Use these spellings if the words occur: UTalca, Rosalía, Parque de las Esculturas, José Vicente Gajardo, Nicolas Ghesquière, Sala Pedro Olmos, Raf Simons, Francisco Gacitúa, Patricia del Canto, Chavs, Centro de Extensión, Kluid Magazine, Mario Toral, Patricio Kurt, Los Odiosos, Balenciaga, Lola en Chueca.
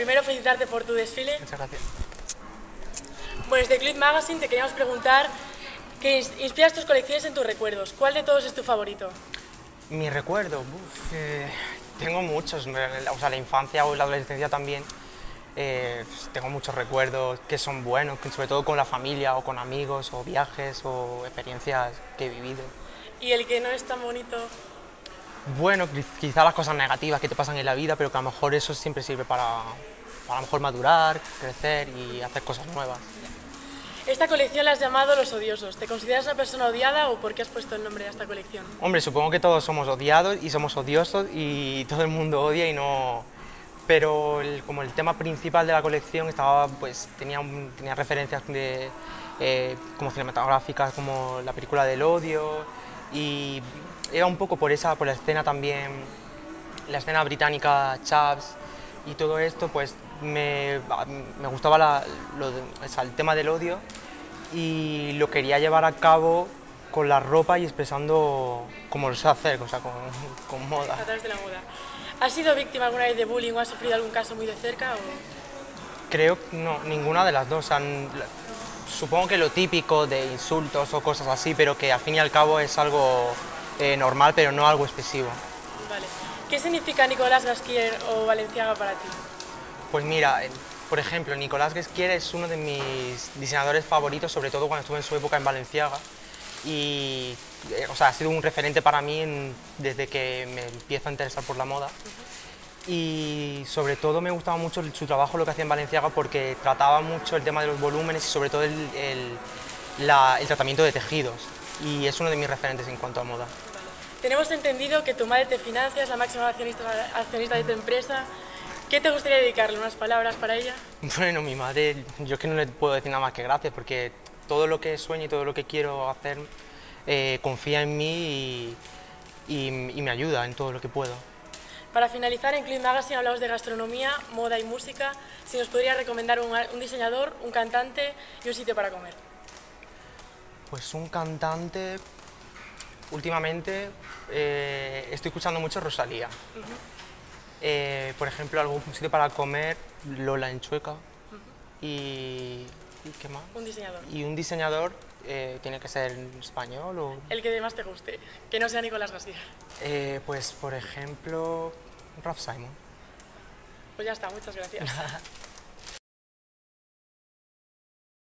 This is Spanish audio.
primero felicitarte por tu desfile. Muchas gracias. Bueno, desde Kluid Magazine te queríamos preguntar qué inspiras tus colecciones en tus recuerdos. ¿Cuál de todos es tu favorito? Mi recuerdo, tengo muchos, o sea, la infancia o la adolescencia también. Tengo muchos recuerdos que son buenos, sobre todo con la familia o con amigos o viajes o experiencias que he vivido. ¿Y el que no es tan bonito? Bueno, quizá las cosas negativas que te pasan en la vida, pero que a lo mejor eso siempre sirve para a lo mejor madurar, crecer y hacer cosas nuevas. Esta colección la has llamado Los Odiosos. ¿Te consideras una persona odiada o por qué has puesto el nombre a esta colección? Hombre, supongo que todos somos odiados y somos odiosos y todo el mundo odia y no... Pero como el tema principal de la colección estaba, pues, tenía referencias de, como cinematográficas, como la película del odio, y era un poco por la escena también, la escena británica, Chavs, y todo esto, pues me gustaba el tema del odio y lo quería llevar a cabo con la ropa y expresando como lo sé hacer, o sea, con moda. A través de la moda. ¿Has sido víctima alguna vez de bullying o has sufrido algún caso muy de cerca? O... Creo que no, ninguna de las dos. O sea, supongo que lo típico de insultos o cosas así, pero que al fin y al cabo es algo normal, pero no algo excesivo. Vale. ¿Qué significa Nicolas Ghesquière o Balenciaga para ti? Pues mira, por ejemplo, Nicolas Ghesquière es uno de mis diseñadores favoritos, sobre todo cuando estuve en su época en Balenciaga. Y o sea, ha sido un referente para mí desde que me empiezo a interesar por la moda. Y sobre todo me gustaba mucho su trabajo, lo que hacía en Balenciaga, porque trataba mucho el tema de los volúmenes y sobre todo el tratamiento de tejidos. Y es uno de mis referentes en cuanto a moda. Vale. Tenemos entendido que tu madre te financia, es la máxima accionista de tu empresa. ¿Qué te gustaría dedicarle? ¿Unas palabras para ella? Bueno, mi madre, yo es que no le puedo decir nada más que gracias, porque todo lo que sueño y todo lo que quiero hacer confía en mí y me ayuda en todo lo que puedo. Para finalizar, en Kluid Magazine hablamos de gastronomía, moda y música. Si nos podría recomendar un diseñador, un cantante y un sitio para comer. Pues un cantante... Últimamente estoy escuchando mucho Rosalía. Por ejemplo, algún sitio para comer, Lola en Chueca. ¿Y qué más? Un diseñador. ¿Y un diseñador tiene que ser en español o...? El que más te guste, que no sea Nicolas Ghesquière. Pues, por ejemplo, Raf Simons. Pues ya está, muchas gracias.